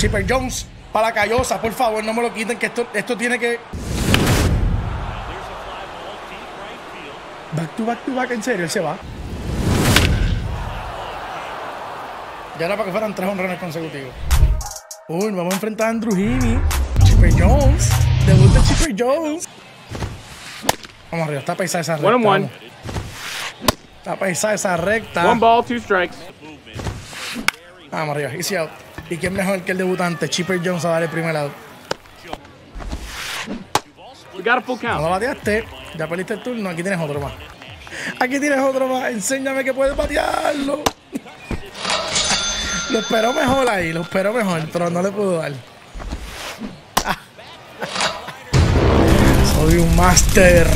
Chipper Jones para la callosa, por favor, no me lo quiten, que esto tiene que... back to back, en serio, él se va. Ya era para que fueran 3 honrones consecutivos. Uy, vamos a enfrentar a Andrew Heaney. Chipper Jones, debut de Chipper Jones. Vamos arriba, está pesada esa recta. One. Está pesada esa recta. 1 ball, 2 strikes. Vamos arriba, easy out. ¿Y quién mejor que el debutante? Chipper Jones a dar el primer out. No lo bateaste, ya perdiste el turno, aquí tienes otro más. Aquí tienes otro más, enséñame que puedes batearlo. Lo esperó mejor ahí, lo esperó mejor, pero no le pudo dar. Soy un máster.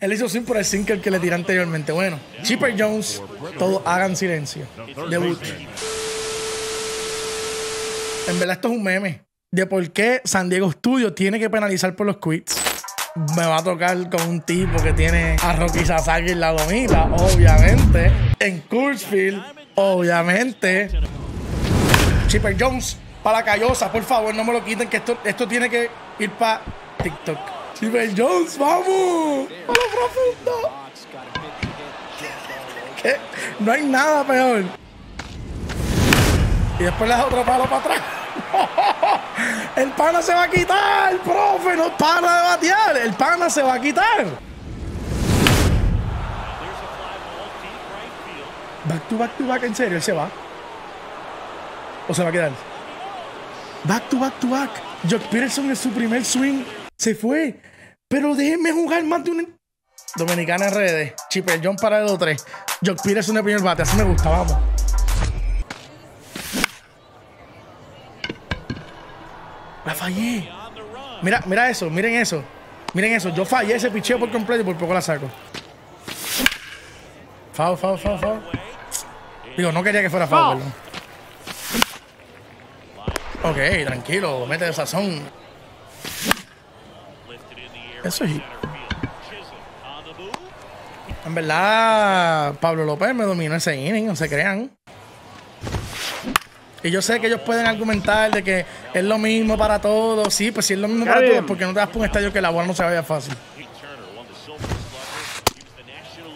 Él hizo sin por el sinker que le tiré anteriormente. Bueno, Chipper Jones, todos hagan silencio. Debut. En verdad esto es un meme de por qué San Diego Studio tiene que penalizar por los quits. Me va a tocar con un tipo que tiene a Rocky Sasaki en la gomita, obviamente. En Coors Field, obviamente. Chipper Jones, para la callosa, por favor, no me lo quiten, que esto tiene que ir para TikTok. Chipper Jones, vamos. A lo profundo. ¿Qué? No hay nada peor. Y después le da otro palo para atrás. El pana se va a quitar, el profe, no para de batear, el pana se va a quitar. Back to back, en serio, él se va. ¿O se va a quedar? Back to back to back. Joc Pederson en su primer swing se fue. Pero déjenme jugar más de un... Dominicana en redes. Chipper Jones para el 2-3. Joc Pederson de primer bate, así me gusta, vamos. La fallé. Mira, mira eso, miren eso. Miren eso, yo fallé ese picheo por completo y por poco la saco. Foul, foul, foul, foul. Digo, no quería que fuera foul, perdón. Ok, tranquilo, mete de sazón. Eso es hit. En verdad, Pablo López me dominó ese inning, no se crean. Y yo sé que ellos pueden argumentar de que es lo mismo para todos. Sí, pues si es lo mismo para todos, porque no te das por un estadio que la bola no se vaya fácil.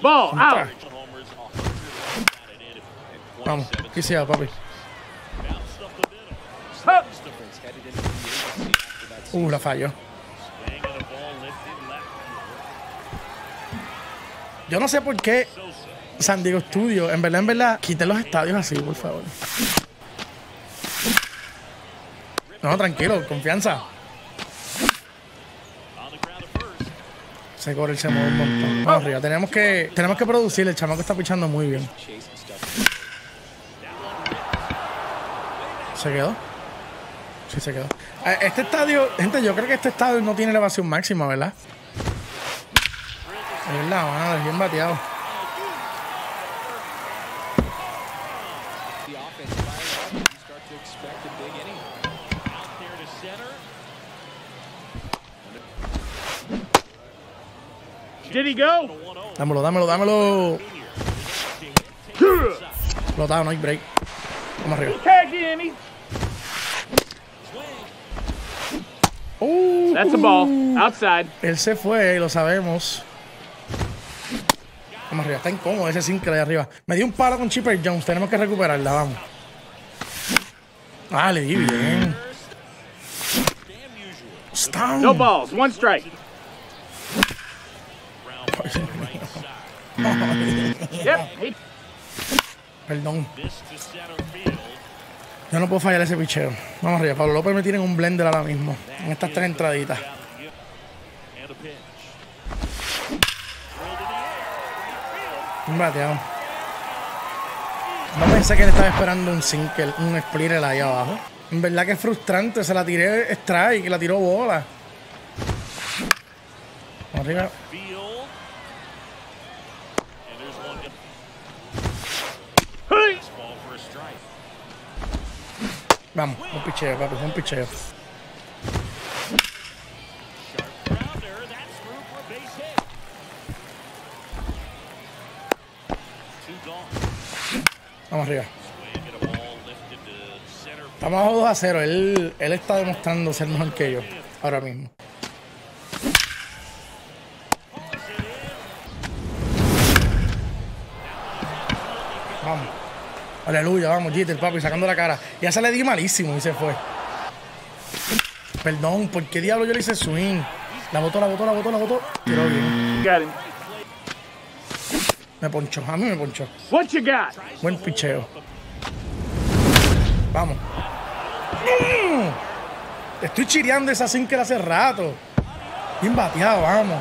Ball, out. Vamos, que sea, papi. La falló. Yo no sé por qué San Diego Studio, en verdad, quiten los estadios así, por favor. No, tranquilo, confianza. Se corre, se mueve un montón. Vamos arriba, tenemos que producir. El chamaco está pichando muy bien. ¿Se quedó? Sí, se quedó. Este estadio, gente, yo creo que este estadio no tiene elevación máxima, ¿verdad? Es la mano, es bien bateado. Dámelo, dámelo, dámelo. Flotado, no hay break. Vamos arriba. That's a ball. Outside. Él se fue, y lo sabemos. Vamos arriba, está incómodo ese sinker de arriba. Me dio un palo con Chipper Jones, tenemos que recuperarla, vamos. Ah, le di bien. Stand. No balls, 1 strike. Perdón. Yo no puedo fallar ese picheo. Vamos arriba. Pablo López me tiene un blender ahora mismo. En estas 3 entraditas. Un bateado. No pensé que le estaba esperando un sinker, un splitter ahí abajo. En verdad que es frustrante. Se la tiré strike, la tiró bola. Vamos arriba. Vamos, un picheo, papi, un picheo. Vamos arriba. Estamos abajo 2-0. Él está demostrando ser mejor que yo ahora mismo. Vamos. Aleluya, vamos, Jeter, papi, sacando la cara. Ya se le di malísimo y se fue. Perdón, ¿por qué diablo yo le hice swing? La botó. Tiró bien. Got him. Me ponchó, a mí me ponchó. What you got? Buen picheo. Vamos. Estoy chireando esa sin que la hace rato. Bien bateado, vamos.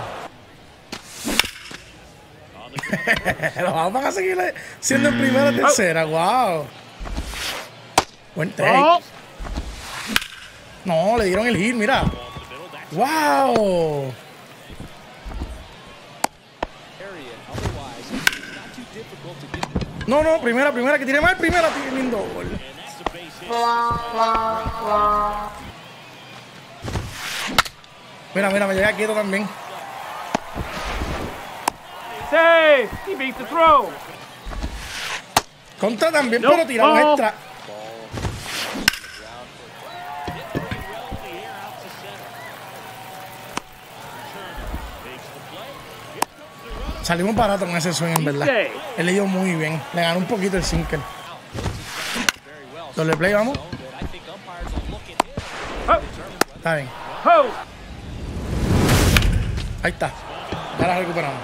Los vamos a seguir siendo en primera o tercera, wow. Buen take. No, le dieron el hit, mira. Wow. No, no, primera, que tiene mal, primera, tiene lindo gol. Mira, me llega quieto también. Save. He beat the throw. Contra también, pero tira extra. Salimos barato con ese swing, en verdad. Él le dio muy bien. Le ganó un poquito el sinker. Doble play, vamos. Está bien. Ahí está. Ya la recuperamos.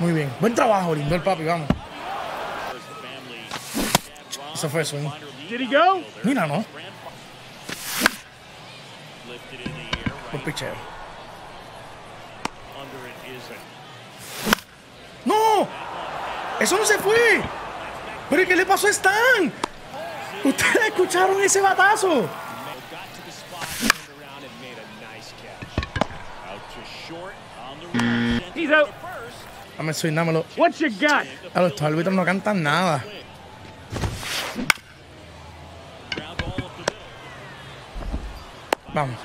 Muy bien. Buen trabajo, lindo el papi, vamos. Eso fue swing. Mira, no. Un picheo. ¡No! ¡Eso no se fue! ¿Pero qué le pasó a Stan? ¿Ustedes escucharon ese batazo? Dame el swing, dámelo. A los árbitros no cantan nada. Vamos.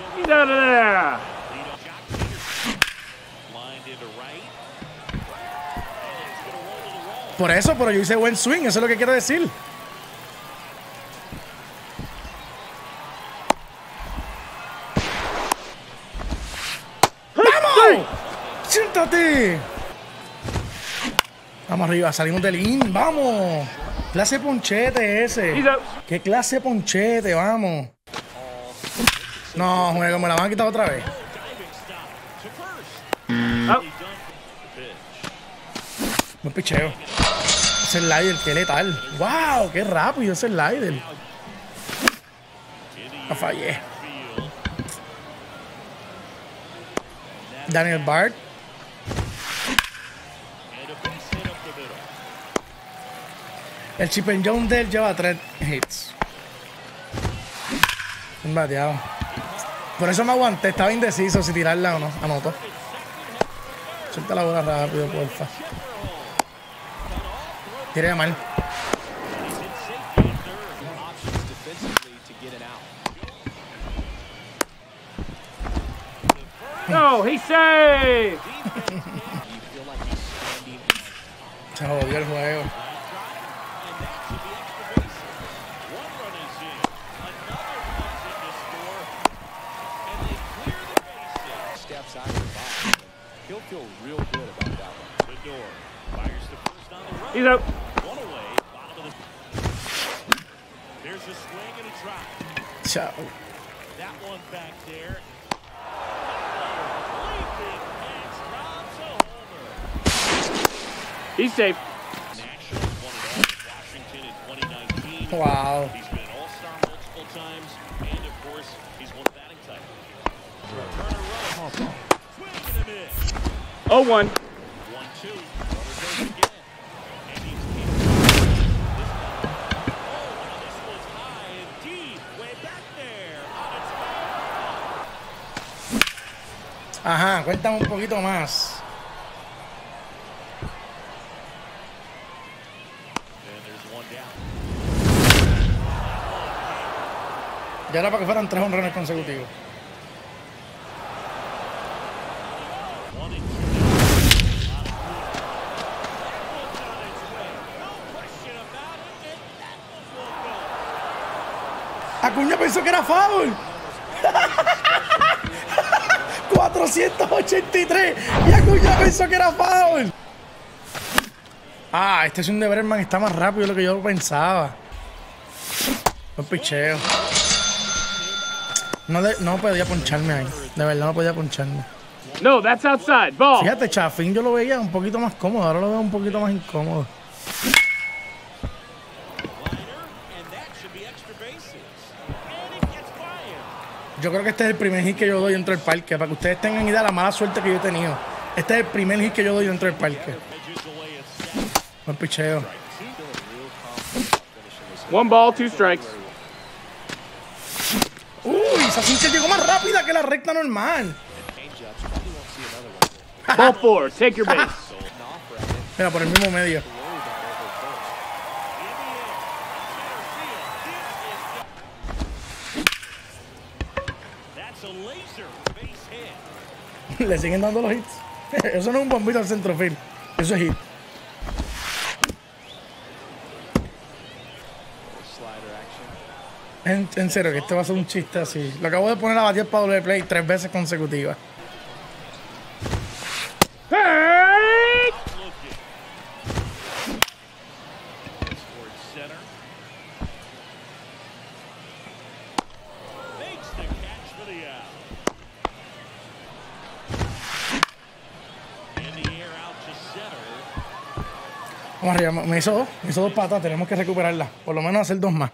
Por eso, pero yo hice buen swing, eso es lo que quiero decir. ¡Vamos! ¡Siéntate! Vamos arriba, salimos del in, ¡vamos! Clase ponchete ese. ¡Qué clase ponchete, vamos! No, juega, me la van a quitar otra vez. Buen picheo. Ese slider, qué letal. ¡Wow! ¡Qué rápido ese slider! La fallé. Daniel Bart. El Chipper Jones de él lleva 3 hits. Un bateado. Por eso me aguanté. Estaba indeciso si tirarla o no. Anotó. Suelta la bola rápido, porfa. Tire mal. No, he saved. Se jodió el juego. He's out. Chao. He's safe. Wow. Oh, 1. Ajá, cuéntame un poquito más. Y ahora para que fueran 3 honrones consecutivos. Acuña pensó que era foul. 483. Y Acuña pensó que era foul. Ah, este es un de Berman, está más rápido de lo que yo pensaba. Un picheo. No podía poncharme ahí. De verdad no podía poncharme. No, that's outside. Ball. Fíjate, Chafín yo lo veía un poquito más cómodo. Ahora lo veo un poquito más incómodo. Yo creo que este es el primer hit que yo doy dentro del parque. Para que ustedes tengan idea de la mala suerte que yo he tenido. Este es el primer hit que yo doy dentro del parque. Buen picheo. 1 ball, 2 strikes. Uy, Sasaki se llegó más rápida que la recta normal. Ball 4, take your base. Mira, por el mismo medio. Le siguen dando los hits. Eso no es un bombito al centrofield. Eso es hit. En serio, que este va a ser un chiste así. Lo acabo de poner a batir para doble play 3 veces consecutivas. ¡Hey! Vamos arriba, me hizo 2 patas, tenemos que recuperarla. Por lo menos hacer 2 más.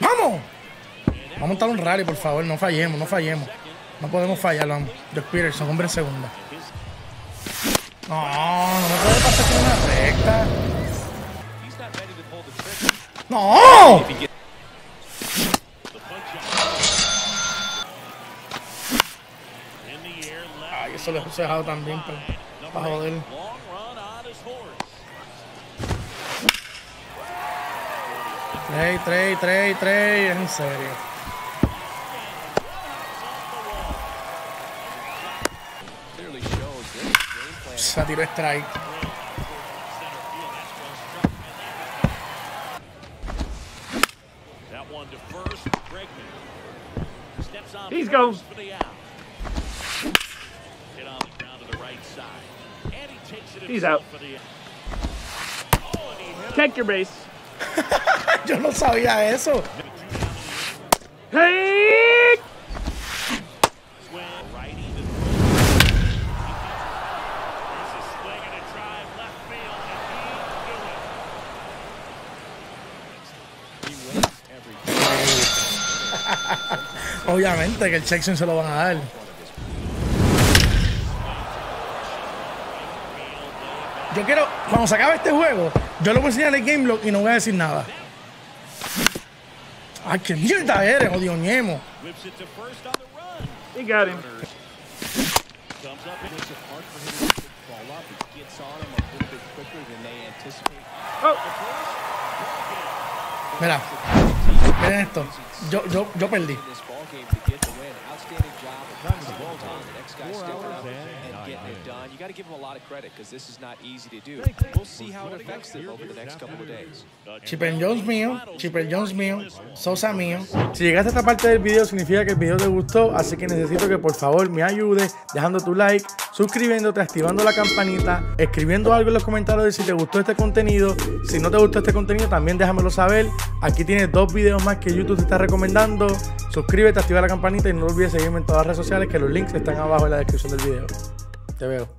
¡Vamos! Vamos a montar un rally, por favor. No fallemos, no fallemos. No podemos fallar, vamos. Joc Pederson, hombre en segunda. No, no me puede pasar con una recta. ¡No! Ay, eso lo he dejado también, pero... para joder. Trey, en serio. Se tiró strike. He's gone. He's out. Take your base. Yo no sabía eso. ¡Hey! Obviamente que el check-in se lo van a dar. Yo quiero, cuando se acabe este juego, yo le voy a enseñar el game log y no voy a decir nada. ¡Ay, qué mierda eres, odio ñemo! He got him. Oh. Mira, miren esto. Yo perdí. Chipper Jones mío, Sosa mío. Si llegaste a esta parte del video significa que el video te gustó, así que necesito que por favor me ayudes dejando tu like, suscribiéndote, activando la campanita, escribiendo algo en los comentarios de si te gustó este contenido. Si no te gustó este contenido también déjamelo saber. Aquí tienes 2 videos más que YouTube te está recomendando. Suscríbete, activa la campanita y no olvides seguirme en todas las redes sociales, que los links están abajo en la descripción del video. Te veo.